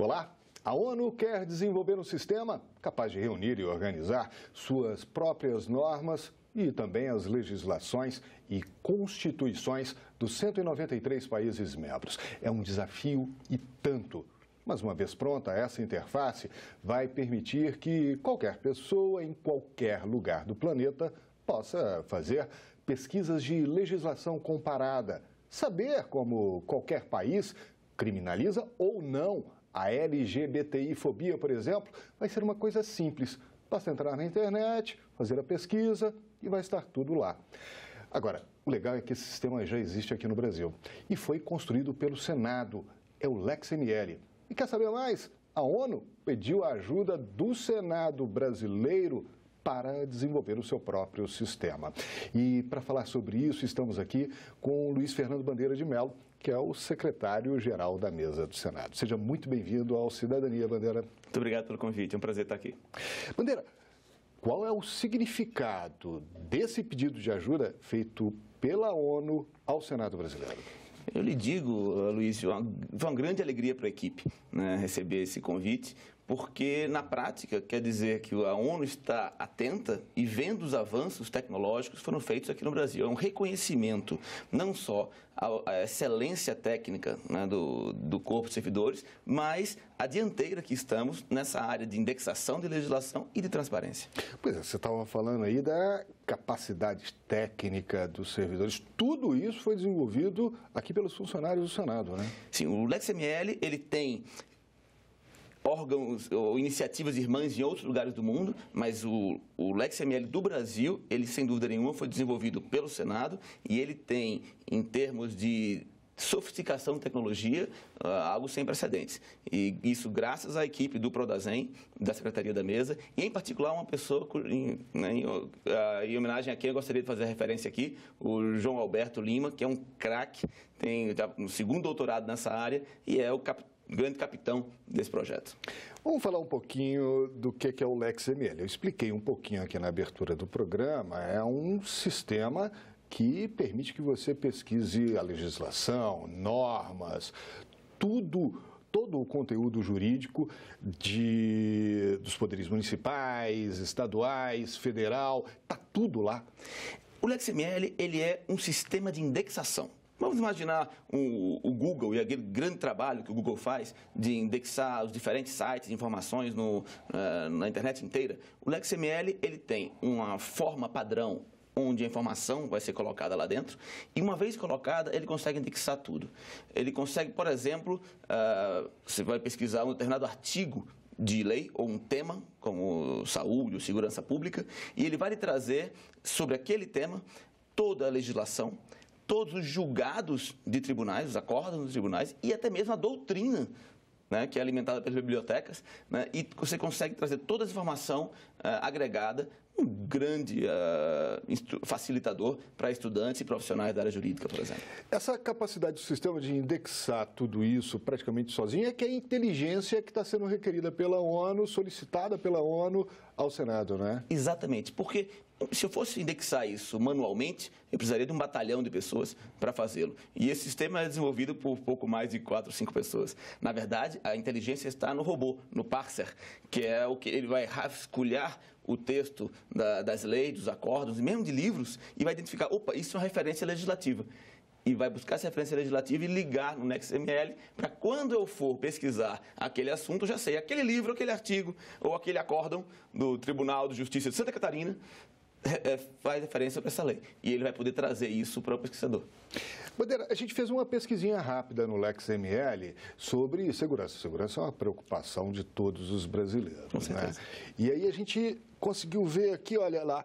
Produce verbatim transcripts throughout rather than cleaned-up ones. Olá! A ONU quer desenvolver um sistema capaz de reunir e organizar suas próprias normas e também as legislações e constituições dos cento e noventa e três países membros. É um desafio e tanto. Mas uma vez pronta, essa interface vai permitir que qualquer pessoa em qualquer lugar do planeta possa fazer pesquisas de legislação comparada, saber como qualquer país criminaliza ou não a L G B T I-fobia, por exemplo. Vai ser uma coisa simples. Basta entrar na internet, fazer a pesquisa e vai estar tudo lá. Agora, o legal é que esse sistema já existe aqui no Brasil e foi construído pelo Senado. É o LexML. E quer saber mais? A ONU pediu a ajuda do Senado brasileiro para desenvolver o seu próprio sistema. E para falar sobre isso, estamos aqui com o Luiz Fernando Bandeira de Mello, que é o secretário-geral da mesa do Senado. Seja muito bem-vindo ao Cidadania, Bandeira. Muito obrigado pelo convite, é um prazer estar aqui. Bandeira, qual é o significado desse pedido de ajuda feito pela ONU ao Senado brasileiro? Eu lhe digo, Luiz, foi uma grande alegria para a equipe, né, receber esse convite, porque na prática quer dizer que a ONU está atenta e vendo os avanços tecnológicos que foram feitos aqui no Brasil. É um reconhecimento não só à excelência técnica, né, do, do corpo de servidores, mas a dianteira que estamos nessa área de indexação de legislação e de transparência. Pois é, você estava falando aí da capacidade técnica dos servidores. Tudo isso foi desenvolvido aqui pelos funcionários do Senado, né? Sim, o LexML, ele tem órgãos ou iniciativas irmãs em outros lugares do mundo, mas o, o LexML do Brasil, ele sem dúvida nenhuma foi desenvolvido pelo Senado e ele tem, em termos de sofisticação de tecnologia, uh, algo sem precedentes. E isso graças à equipe do Prodasen, da Secretaria da Mesa, e em particular uma pessoa, em, né, em, uh, em homenagem a quem eu gostaria de fazer referência aqui, o João Alberto Lima, que é um craque, tem um segundo doutorado nessa área e é o cap grande capitão desse projeto. Vamos falar um pouquinho do que é o LexML. Eu expliquei um pouquinho aqui na abertura do programa. É um sistema que permite que você pesquise a legislação, normas, tudo, todo o conteúdo jurídico de, dos poderes municipais, estaduais, federal, está tudo lá. O LexML, ele é um sistema de indexação. Vamos imaginar um, o Google e aquele grande trabalho que o Google faz de indexar os diferentes sites e informações no, uh, na internet inteira. O LexML, ele tem uma forma padrão onde a informação vai ser colocada lá dentro e, uma vez colocada, ele consegue indexar tudo. Ele consegue, por exemplo, uh, você vai pesquisar um determinado artigo de lei ou um tema, como saúde ou segurança pública, e ele vai lhe trazer, sobre aquele tema, toda a legislação, todos os julgados de tribunais, os acordos dos tribunais e até mesmo a doutrina, né, que é alimentada pelas bibliotecas, né, e você consegue trazer toda a informação uh, agregada, um grande uh, facilitador para estudantes e profissionais da área jurídica, por exemplo. Essa capacidade do sistema de indexar tudo isso praticamente sozinho é que é a inteligência que está sendo requerida pela ONU, solicitada pela ONU ao Senado, né? Exatamente, porque se eu fosse indexar isso manualmente, eu precisaria de um batalhão de pessoas para fazê-lo. E esse sistema é desenvolvido por pouco mais de quatro, cinco pessoas. Na verdade, a inteligência está no robô, no parser, que é o que ele vai rascunhar o texto da, das leis, dos acordos, mesmo de livros, e vai identificar, opa, isso é uma referência legislativa. E vai buscar essa referência legislativa e ligar no LexML para quando eu for pesquisar aquele assunto, eu já sei, aquele livro, aquele artigo ou aquele acórdão do Tribunal de Justiça de Santa Catarina faz referência para essa lei. E ele vai poder trazer isso para o pesquisador. Bandeira, a gente fez uma pesquisinha rápida no LexML sobre segurança. Segurança é uma preocupação de todos os brasileiros. Com certeza. Né? E aí a gente conseguiu ver aqui, olha lá,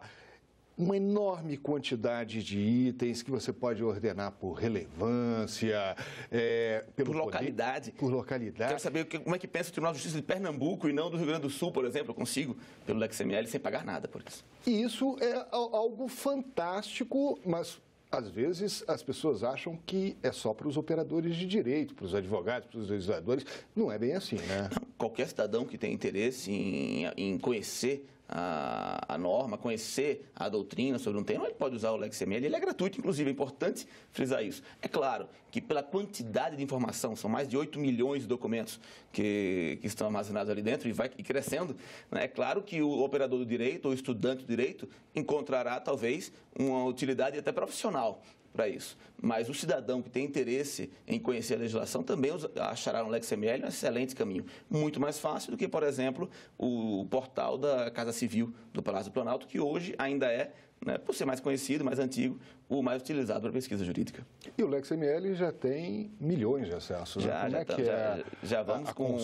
uma enorme quantidade de itens que você pode ordenar por relevância, é, pelo por localidade. Poder, por localidade. Quero saber como é que pensa o Tribunal de Justiça de Pernambuco e não do Rio Grande do Sul, por exemplo. Eu consigo, pelo LexML, sem pagar nada por isso. E isso é algo fantástico, mas às vezes as pessoas acham que é só para os operadores de direito, para os advogados, para os legisladores. Não é bem assim, né? Não, qualquer cidadão que tem interesse em, em conhecer a, a norma, conhecer a doutrina sobre um tema, ele pode usar o LexML, ele é gratuito, inclusive, é importante frisar isso. É claro que pela quantidade de informação, são mais de oito milhões de documentos que, que estão armazenados ali dentro e vai e crescendo, né? É claro que o operador do direito ou o estudante do direito encontrará, talvez, uma utilidade até profissional para isso. Mas o cidadão que tem interesse em conhecer a legislação também achará no LexML um excelente caminho. Muito mais fácil do que, por exemplo, o portal da Casa Civil do Palácio do Planalto, que hoje ainda é, né, por ser mais conhecido, mais antigo, o mais utilizado para pesquisa jurídica. E o LexML já tem milhões de acessos. Já, né? Como já, é tá, que já, é já vamos a, a com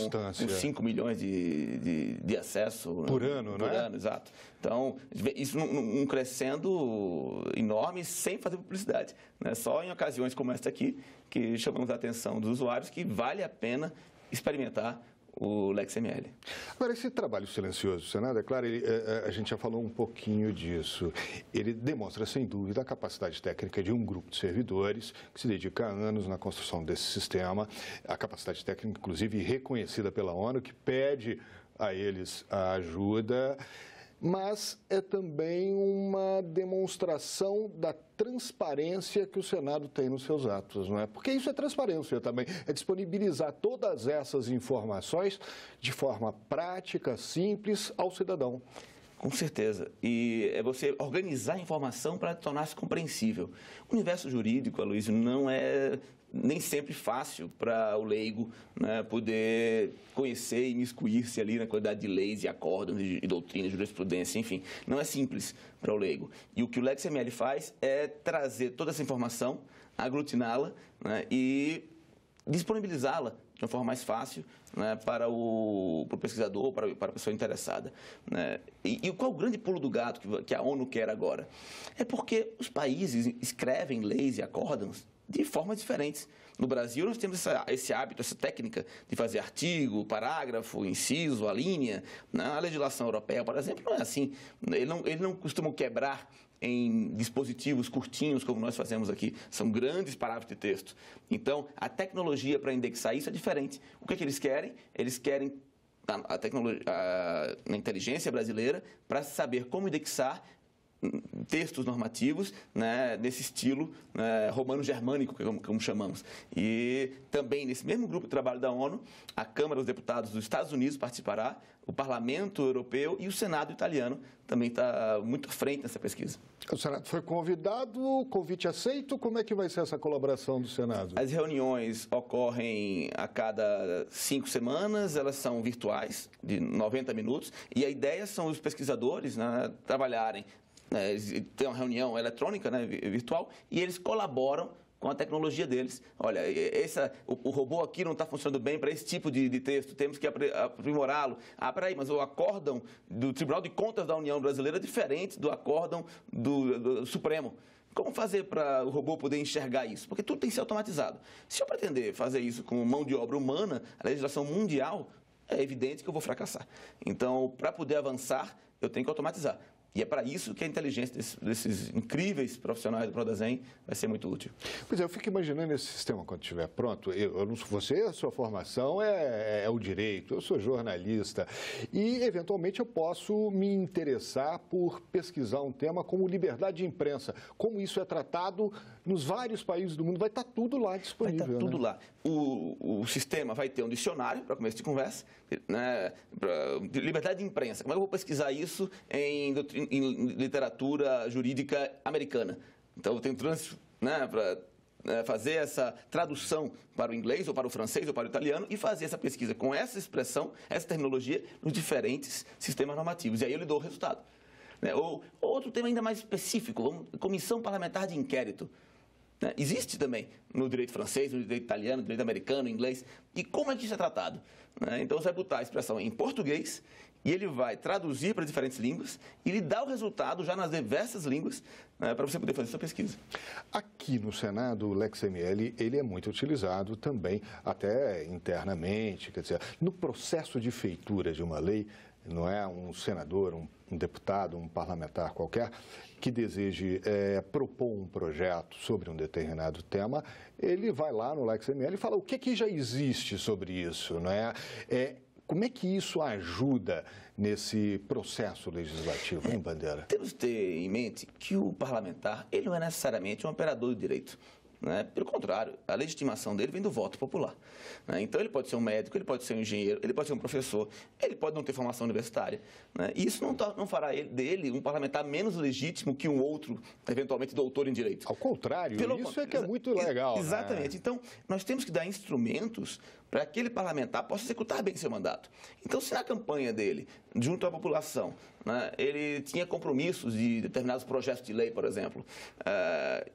cinco milhões de, de, de acesso. Por ano, por né? Por ano, exato. Então, isso num crescendo enorme, sem fazer publicidade. Né? Só em ocasiões como esta aqui, que chamamos a atenção dos usuários, que vale a pena experimentar o LexML. Agora, esse trabalho silencioso do Senado, é claro, ele, a, a gente já falou um pouquinho disso. Ele demonstra, sem dúvida, a capacidade técnica de um grupo de servidores que se dedica há anos na construção desse sistema, a capacidade técnica, inclusive, reconhecida pela ONU, que pede a eles a ajuda, mas é também uma demonstração da transparência que o Senado tem nos seus atos, não é? Porque isso é transparência também, é disponibilizar todas essas informações de forma prática, simples, ao cidadão. Com certeza. E é você organizar a informação para tornar-se compreensível. O universo jurídico, Aloysio, não é nem sempre fácil para o leigo, né, poder conhecer e imiscuir-se ali na quantidade de leis e acordos e doutrinas, jurisprudência, enfim. Não é simples para o leigo. E o que o LexML faz é trazer toda essa informação, aglutiná-la, né, e disponibilizá-la de uma forma mais fácil, né, para, o, para o pesquisador, para, para a pessoa interessada. Né? E, e qual o grande pulo do gato que, que a ONU quer agora? É porque os países escrevem leis e acórdãos de formas diferentes. No Brasil, nós temos essa, esse hábito, essa técnica de fazer artigo, parágrafo, inciso, alínea. Na legislação europeia, por exemplo, não é assim. Eles não, ele não costumam quebrar em dispositivos curtinhos, como nós fazemos aqui. São grandes parágrafos de texto. Então, a tecnologia para indexar isso é diferente. O que é que eles querem? Eles querem a, tecnologia, a, a inteligência brasileira para saber como indexar textos normativos, né, nesse estilo, né, romano-germânico, como, como chamamos. E também, nesse mesmo grupo de trabalho da ONU, a Câmara dos Deputados dos Estados Unidos participará, o Parlamento Europeu e o Senado Italiano também está muito à frente nessa pesquisa. O Senado foi convidado, convite aceito, como é que vai ser essa colaboração do Senado? As reuniões ocorrem a cada cinco semanas, elas são virtuais, de noventa minutos, e a ideia são os pesquisadores, né, trabalharem. Eles têm uma reunião eletrônica, né, virtual, e eles colaboram com a tecnologia deles. Olha, essa, o, o robô aqui não está funcionando bem para esse tipo de, de texto, temos que aprimorá-lo. Ah, peraí, mas o acórdão do Tribunal de Contas da União Brasileira é diferente do acórdão do, do Supremo. Como fazer para o robô poder enxergar isso? Porque tudo tem que ser automatizado. Se eu pretender fazer isso com mão de obra humana, a legislação mundial, é evidente que eu vou fracassar. Então, para poder avançar, eu tenho que automatizar. E é para isso que a inteligência desses, desses incríveis profissionais do Prodasen vai ser muito útil. Pois é, eu fico imaginando esse sistema quando estiver pronto. Eu, eu, você, a sua formação é, é o direito, eu sou jornalista. E, eventualmente, eu posso me interessar por pesquisar um tema como liberdade de imprensa. Como isso é tratado nos vários países do mundo. Vai estar tudo lá disponível. Vai estar tudo, né, lá. O, o sistema vai ter um dicionário para começo de conversa, né, pra, de liberdade de imprensa. Como é que eu vou pesquisar isso em doutrina? Em literatura jurídica americana. Então, eu tenho trans, né, para é, fazer essa tradução para o inglês, ou para o francês, ou para o italiano, e fazer essa pesquisa com essa expressão, essa tecnologia, nos diferentes sistemas normativos. E aí eu lhe dou o resultado. Né? Ou outro tema ainda mais específico, comissão parlamentar de inquérito. Né? Existe também no direito francês, no direito italiano, no direito americano, inglês. E como é que isso é tratado? Né? Então, você vai botar a expressão em português, e ele vai traduzir para diferentes línguas e lhe dá o resultado já nas diversas línguas, né, para você poder fazer sua pesquisa. Aqui no Senado, o LexML, ele é muito utilizado também, até internamente, quer dizer, no processo de feitura de uma lei, não é um senador, um, um deputado, um parlamentar qualquer, que deseje é, propor um projeto sobre um determinado tema, ele vai lá no LexML e fala o que, que já existe sobre isso, não é? É Como é que isso ajuda nesse processo legislativo, hein, Bandeira? Temos que ter em mente que o parlamentar, ele não é necessariamente um operador de direito. Né? Pelo contrário, a legitimação dele vem do voto popular. Né? Então, ele pode ser um médico, ele pode ser um engenheiro, ele pode ser um professor, ele pode não ter formação universitária. Né? E isso não, tá, não fará ele, dele um parlamentar menos legítimo que um outro, eventualmente, doutor em direito. Ao contrário, Pelo isso con... é que é muito legal. Ex exatamente. Né? Então, nós temos que dar instrumentos para aquele parlamentar possa executar bem seu mandato. Então, se na campanha dele, junto à população, né, ele tinha compromissos de determinados projetos de lei, por exemplo, uh,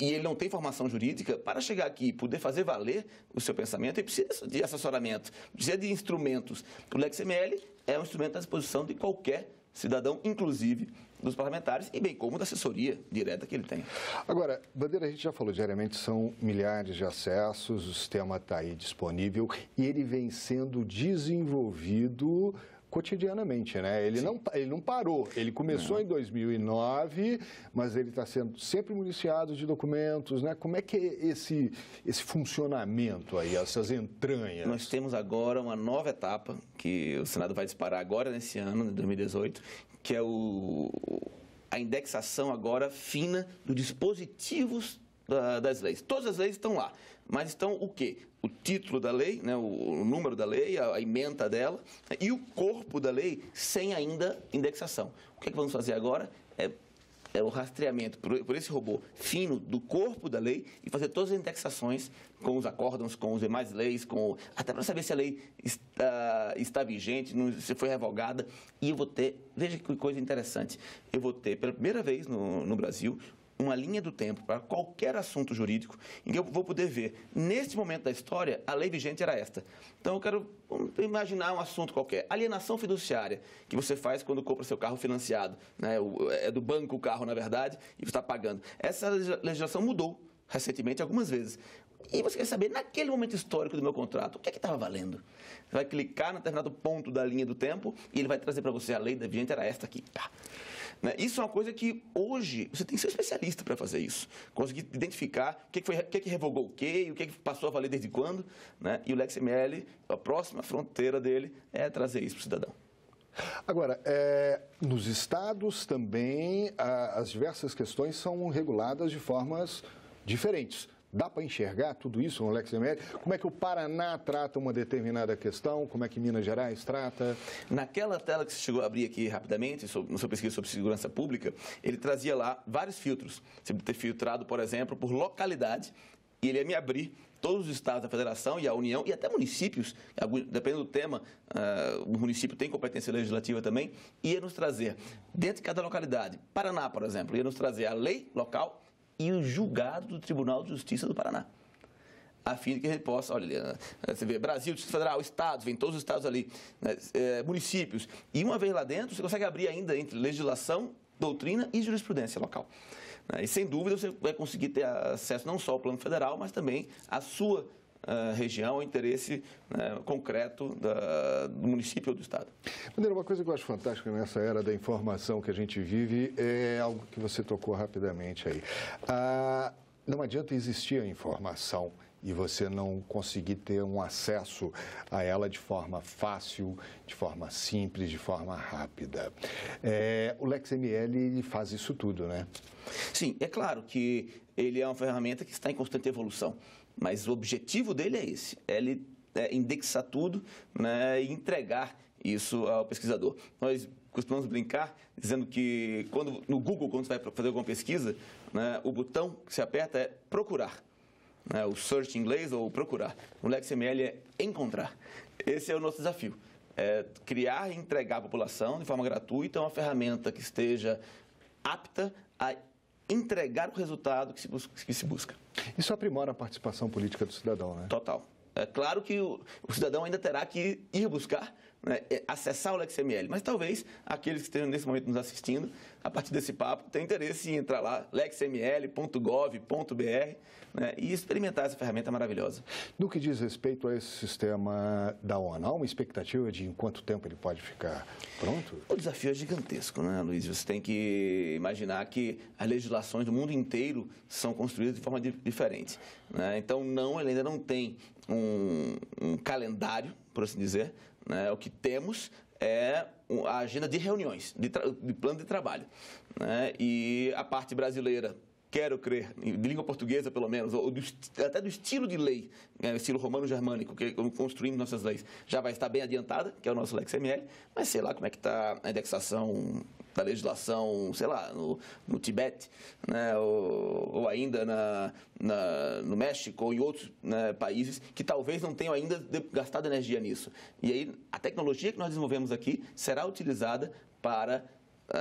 e ele não tem formação jurídica, para chegar aqui e poder fazer valer o seu pensamento, ele precisa de assessoramento, precisa de instrumentos. O LexML é um instrumento à disposição de qualquer cidadão, inclusive dos parlamentares, e bem como da assessoria direta que ele tem. Agora, Bandeira, a gente já falou diariamente, são milhares de acessos, o sistema está aí disponível e ele vem sendo desenvolvido cotidianamente, né? Ele não, ele não parou, ele começou não. em dois mil e nove, mas ele está sendo sempre municiado de documentos, né? Como é que é esse, esse funcionamento aí, essas entranhas? Nós temos agora uma nova etapa, que o Senado vai disparar agora nesse ano, em dois mil e dezoito, que é o, a indexação agora fina dos dispositivos da, das leis. Todas as leis estão lá, mas estão o quê? O título da lei, né, o número da lei, a ementa dela e o corpo da lei sem ainda indexação. O que é que vamos fazer agora? É, é o rastreamento por, por esse robô fino do corpo da lei e fazer todas as indexações com os acórdãos, com as demais leis, com, até para saber se a lei está, está vigente, não, se foi revogada. E eu vou ter, veja que coisa interessante, eu vou ter pela primeira vez no, no Brasil uma linha do tempo para qualquer assunto jurídico em que eu vou poder ver, neste momento da história, a lei vigente era esta. Então, eu quero imaginar um assunto qualquer. Alienação fiduciária, que você faz quando compra seu carro financiado, né? É do banco o carro, na verdade, e você está pagando. Essa legislação mudou recentemente algumas vezes. E você quer saber, naquele momento histórico do meu contrato, o que é que estava valendo? Você vai clicar no determinado ponto da linha do tempo e ele vai trazer para você a lei da vigente era esta aqui. Tá. Né? Isso é uma coisa que hoje você tem que ser especialista para fazer isso. Conseguir identificar o que, que, foi, o que, que revogou o quê, o que, que passou a valer desde quando. Né? E o LexML, a próxima fronteira dele é trazer isso para o cidadão. Agora, é, nos estados também a, as diversas questões são reguladas de formas diferentes. Dá para enxergar tudo isso no LexML? Como é que o Paraná trata uma determinada questão? Como é que Minas Gerais trata? Naquela tela que você chegou a abrir aqui rapidamente, na sua pesquisa sobre segurança pública, ele trazia lá vários filtros. Você pode ter filtrado, por exemplo, por localidade, e ele ia me abrir todos os estados da federação e a União, e até municípios, dependendo do tema, uh, o município tem competência legislativa também, ia nos trazer, dentro de cada localidade, Paraná, por exemplo, ia nos trazer a lei local e o julgado do Tribunal de Justiça do Paraná, a fim de que a gente possa, olha, você vê, Brasil, Distrito Federal, Estados, vem todos os estados ali, né, é, municípios, e uma vez lá dentro, você consegue abrir ainda entre legislação, doutrina e jurisprudência local. E, sem dúvida, você vai conseguir ter acesso não só ao plano federal, mas também à sua uh, região, ao interesse né, concreto da, do município ou do estado. Bandeira, uma coisa que eu acho fantástica nessa era da informação que a gente vive é algo que você tocou rapidamente aí. Ah, não adianta existir a informação e você não conseguir ter um acesso a ela de forma fácil, de forma simples, de forma rápida. É, o LexML ele faz isso tudo, né? Sim, é claro que ele é uma ferramenta que está em constante evolução, mas o objetivo dele é esse, é ele é, indexar tudo né, e entregar isso ao pesquisador. Nós costumamos brincar dizendo que quando, no Google, quando você vai fazer alguma pesquisa, né, o botão que se aperta é procurar. Né, o search em inglês ou procurar. O LexML é encontrar. Esse é o nosso desafio. É criar e entregar à população de forma gratuita uma ferramenta que esteja apta a entregar o resultado que se busca. Que se busca. Isso aprimora a participação política do cidadão, né? Total. É claro que o, o cidadão ainda terá que ir buscar, né, acessar o LexML, mas talvez aqueles que estejam nesse momento nos assistindo, a partir desse papo, tenham interesse em entrar lá, lexml ponto gov ponto br, né, e experimentar essa ferramenta maravilhosa. No que diz respeito a esse sistema da ONU, há uma expectativa de em quanto tempo ele pode ficar pronto? O desafio é gigantesco, né, Luiz? Você tem que imaginar que as legislações do mundo inteiro são construídas de forma diferente, né? Então, não, ele ainda não tem um, um calendário, por assim dizer, Né? O que temos é a agenda de reuniões, de, de plano de trabalho. Né? E a parte brasileira, quero crer, de língua portuguesa pelo menos, ou do, até do estilo de lei, né, estilo romano-germânico, que construímos nossas leis, já vai estar bem adiantada, que é o nosso LexML, mas sei lá como é que está a indexação da legislação, sei lá, no, no Tibete, né, ou, ou ainda na, na, no México ou em outros, né, países que talvez não tenham ainda gastado energia nisso. E aí a tecnologia que nós desenvolvemos aqui será utilizada para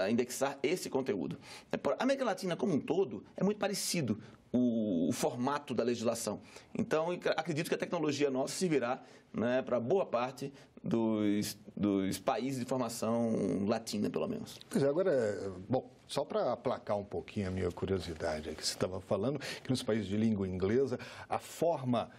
indexar esse conteúdo. A América Latina como um todo é muito parecido o, o formato da legislação. Então, acredito que a tecnologia nossa servirá, né, para boa parte dos, dos países de formação latina, pelo menos. Pois é, agora, bom, só para aplacar um pouquinho a minha curiosidade, é que você estava falando que nos países de língua inglesa a forma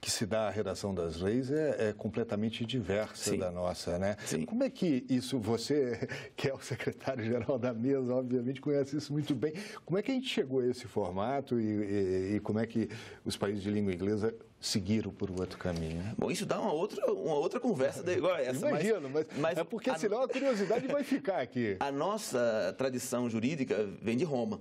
que se dá a redação das leis é, é completamente diversa. Sim. Da nossa, né? Sim. Como é que isso, você, que é o secretário-geral da mesa, obviamente conhece isso muito bem, como é que a gente chegou a esse formato e, e, e como é que os países de língua inglesa seguiram por outro caminho? Bom, isso dá uma outra, uma outra conversa de, igual a essa. Imagino, mas, mas, mas é porque a, senão a curiosidade vai ficar aqui. A nossa tradição jurídica vem de Roma.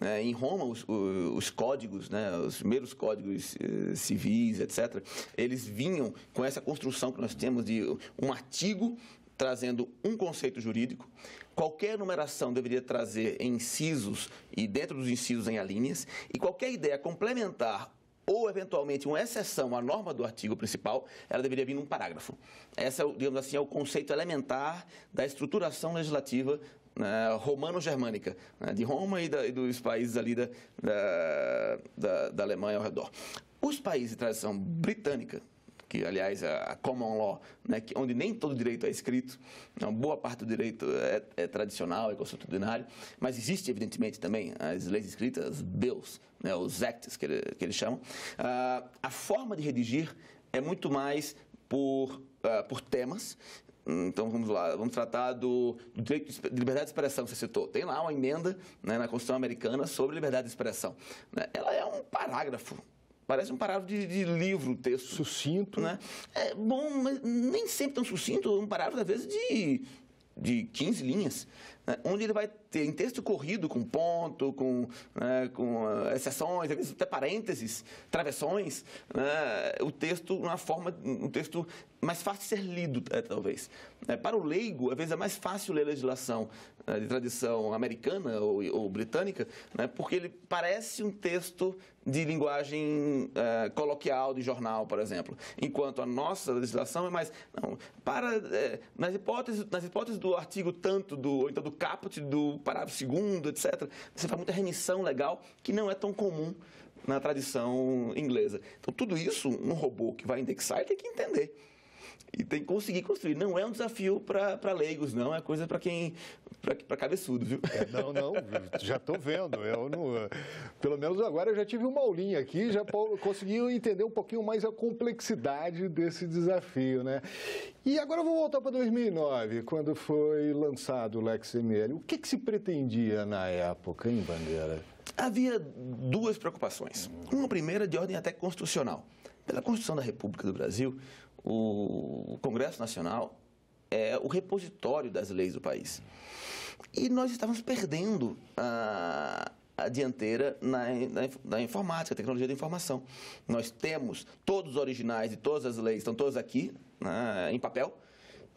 É, em Roma, os, os códigos, né, os primeiros códigos eh, civis, etcétera, eles vinham com essa construção que nós temos de um artigo trazendo um conceito jurídico. Qualquer numeração deveria trazer em incisos e dentro dos incisos em alíneas, e qualquer ideia complementar ou, eventualmente, uma exceção à norma do artigo principal, ela deveria vir num parágrafo. Esse, digamos assim, é o conceito elementar da estruturação legislativa, né, romano-germânica, né, de Roma e, da, e dos países ali da, da, da Alemanha ao redor. Os países de tradição britânica, que, aliás, a common law, né, que, onde nem todo direito é escrito, uma boa parte do direito é, é tradicional, é consuetudinário, mas existe, evidentemente, também as leis escritas, as bills, né, os acts, que, ele, que eles chamam. Ah, a forma de redigir é muito mais por, ah, por temas. Então, vamos lá, vamos tratar do direito de liberdade de expressão, você citou. Tem lá uma emenda, né, na Constituição americana sobre liberdade de expressão. Ela é um parágrafo. Parece um parágrafo de, de livro, texto. Sucinto. Né? É bom, mas nem sempre tão sucinto, um parágrafo, às vezes, de, de quinze linhas, né? Onde ele vai ter, em texto corrido, com ponto, com, né, com uh, exceções, às vezes até parênteses, travessões, né? O texto, uma forma, um texto mais fácil de ser lido, é, talvez. É, para o leigo, às vezes, é mais fácil ler legislação é, de tradição americana ou, ou britânica, né? Porque ele parece um texto de linguagem é, coloquial de jornal, por exemplo, enquanto a nossa legislação é mais não, para é, nas hipóteses nas hipóteses do artigo tanto do ou então do caput do parágrafo segundo, etcétera. Você faz muita remissão legal que não é tão comum na tradição inglesa. Então tudo isso um robô que vai indexar ele tem que entender e tem que conseguir construir. Não é um desafio para leigos, não é coisa para quem para cabeçudo, viu? É, não, não, já estou vendo. Eu não, pelo menos agora eu já tive uma aulinha aqui, já consegui entender um pouquinho mais a complexidade desse desafio, né? E agora eu vou voltar para dois mil e nove, quando foi lançado o LexML. O que, que se pretendia na época, hein, Bandeira? Havia duas preocupações. Uma primeira de ordem até constitucional. Pela Constituição da República do Brasil, o Congresso Nacional é o repositório das leis do país. E nós estávamos perdendo a, a dianteira na, na, na informática, a tecnologia da informação. Nós temos todos os originais de todas as leis, estão todas aqui, né, em papel.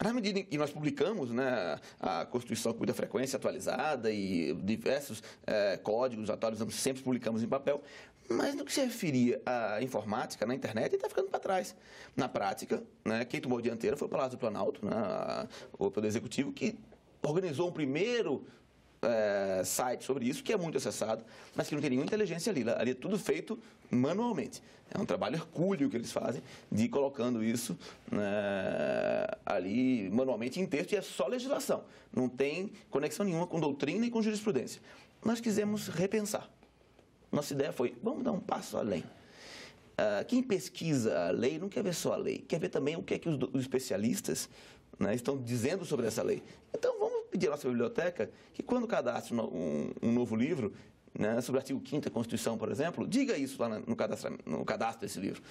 Na medida em que nós publicamos, né, a Constituição com muita frequência atualizada e diversos é, códigos atualizados, sempre publicamos em papel, mas no que se referia à informática, na internet, ele está ficando para trás. Na prática, né, quem tomou a dianteira foi o Palácio do Planalto, né, o Poder Executivo, que organizou um primeiro é, site sobre isso, que é muito acessado, mas que não tem nenhuma inteligência ali. Ali é tudo feito manualmente. É um trabalho hercúleo que eles fazem de ir colocando isso, né, ali manualmente em texto, e é só legislação. Não tem conexão nenhuma com doutrina e com jurisprudência. Nós quisemos repensar. Nossa ideia foi, vamos dar um passo além. Ah, quem pesquisa a lei não quer ver só a lei, quer ver também o que é que os, os especialistas, né, estão dizendo sobre essa lei. Então, vamos pedir à nossa biblioteca que quando cadastre um, um novo livro, né, sobre o artigo quinto da Constituição, por exemplo, diga isso lá no cadastro, no cadastro desse livro.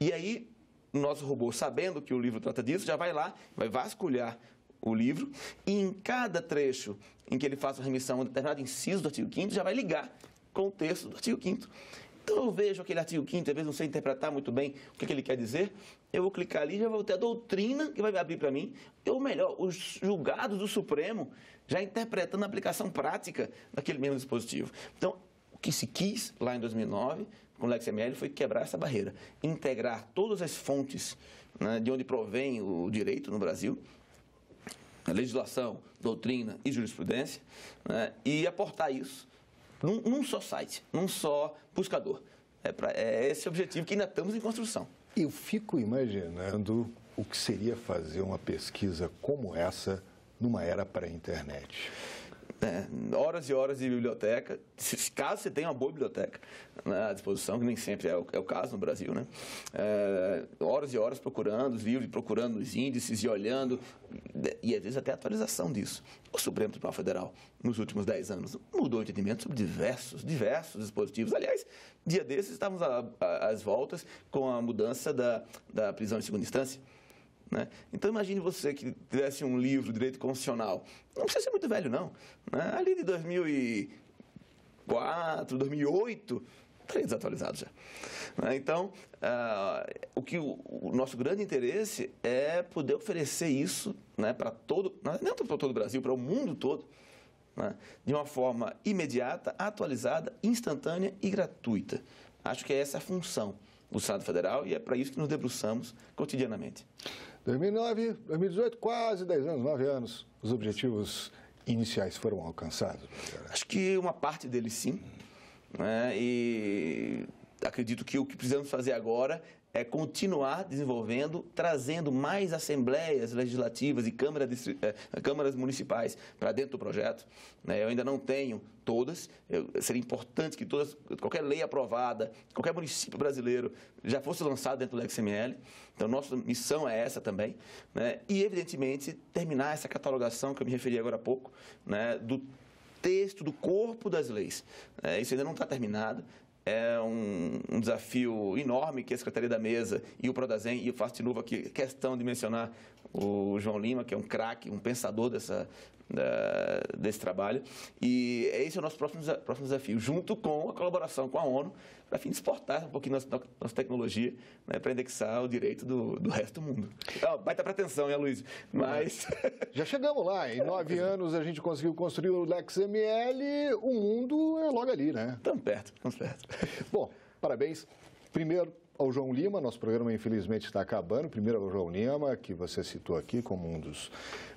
E aí, o nosso robô, sabendo que o livro trata disso, já vai lá, vai vasculhar o livro e em cada trecho em que ele faça remissão a um determinado inciso do artigo quinto, já vai ligar com o texto do artigo quinto. Então, eu vejo aquele artigo quinto, às vezes não sei interpretar muito bem o que, é que ele quer dizer, eu vou clicar ali e já vou ter a doutrina que vai abrir para mim, ou melhor, os julgados do Supremo já interpretando a aplicação prática daquele mesmo dispositivo. Então, o que se quis lá em dois mil e nove, com o LexML, foi quebrar essa barreira, integrar todas as fontes, né, de onde provém o direito no Brasil, a legislação, doutrina e jurisprudência, né, e aportar isso Num, num só site, num só buscador. É, pra, é esse o objetivo que ainda estamos em construção. Eu fico imaginando o que seria fazer uma pesquisa como essa numa era pré-internet. É, horas e horas de biblioteca, caso você tenha uma boa biblioteca à disposição, que nem sempre é o, é o caso no Brasil, né? É, horas e horas procurando os livros, procurando os índices e olhando, e às vezes até a atualização disso. O Supremo Tribunal Federal, nos últimos dez anos, mudou o entendimento sobre diversos, diversos dispositivos. Aliás, dia desses estávamos a, a, às voltas com a mudança da, da prisão em segunda instância. Né? Então, imagine você que tivesse um livro de direito constitucional, não precisa ser muito velho, não, né? Ali de dois mil e quatro, dois mil e oito, está desatualizado já. Né? Então, ah, o que o, o nosso grande interesse é poder oferecer isso, né, para todo, não para todo o Brasil, para o mundo todo, né, de uma forma imediata, atualizada, instantânea e gratuita. Acho que é essa a função do Senado Federal e é para isso que nos debruçamos cotidianamente. dois mil e nove, dois mil e dezoito, quase dez anos, nove anos. Os objetivos iniciais foram alcançados? Acho que uma parte deles sim, né? E acredito que o que precisamos fazer agora é continuar desenvolvendo, trazendo mais assembleias legislativas e câmaras, eh, câmaras municipais para dentro do projeto. Né? Eu ainda não tenho todas, eu, seria importante que todas, qualquer lei aprovada, qualquer município brasileiro já fosse lançado dentro do LexML. Então, nossa missão é essa também. Né? E, evidentemente, terminar essa catalogação que eu me referi agora há pouco, né, do texto, do corpo das leis. É, isso ainda não está terminado. É um, um desafio enorme que a Secretaria da Mesa e o Prodasen e o Fastiluva, que questão de mencionar o João Lima, que é um craque, um pensador dessa, da, desse trabalho. E esse é o nosso próximo, próximo desafio, junto com a colaboração com a ONU, para fim de exportar um pouquinho nossa, nossa tecnologia, né, para indexar o direito do, do resto do mundo. Ah, baita pretensão, hein, Luiz? Mas... Já chegamos lá, em nove anos a gente conseguiu construir o LexML, o mundo é logo ali, né? Tão perto, tão perto. Bom, parabéns. Primeiro ao João Lima, nosso programa infelizmente está acabando. Primeiro ao João Lima, que você citou aqui como um dos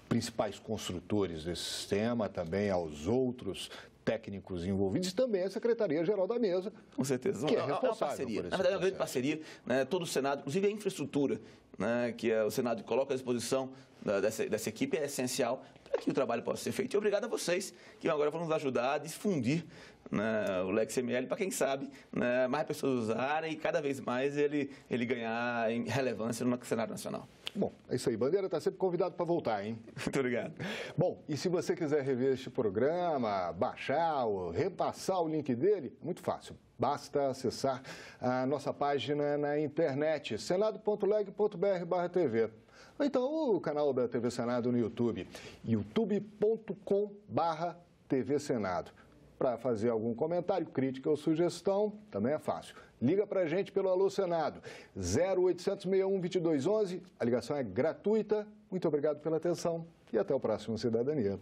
principais construtores desse sistema, também aos outros técnicos envolvidos e também a Secretaria-Geral da Mesa. Com certeza. Que é responsável. É uma parceria. Na verdade, é uma grande parceria, né? Todo o Senado, inclusive a infraestrutura, né, que o Senado coloca à disposição da, dessa, dessa equipe é essencial para que o trabalho possa ser feito. E obrigado a vocês que agora vão nos ajudar a difundir, né, o LexML para quem sabe, né, mais pessoas usarem e cada vez mais ele, ele ganhar em relevância no cenário nacional. Bom, é isso aí. Bandeira está sempre convidado para voltar, hein? Muito obrigado. Bom, e se você quiser rever este programa, baixar ou repassar o link dele, é muito fácil. Basta acessar a nossa página na internet, senado ponto leg ponto br barra tv. Ou então o canal da T V Senado no YouTube, youtube ponto com barra tv senado. Para fazer algum comentário, crítica ou sugestão, também é fácil. Liga para a gente pelo Alô Senado, zero oitocentos, sessenta e um, vinte e dois onze. A ligação é gratuita. Muito obrigado pela atenção e até o próximo Cidadania.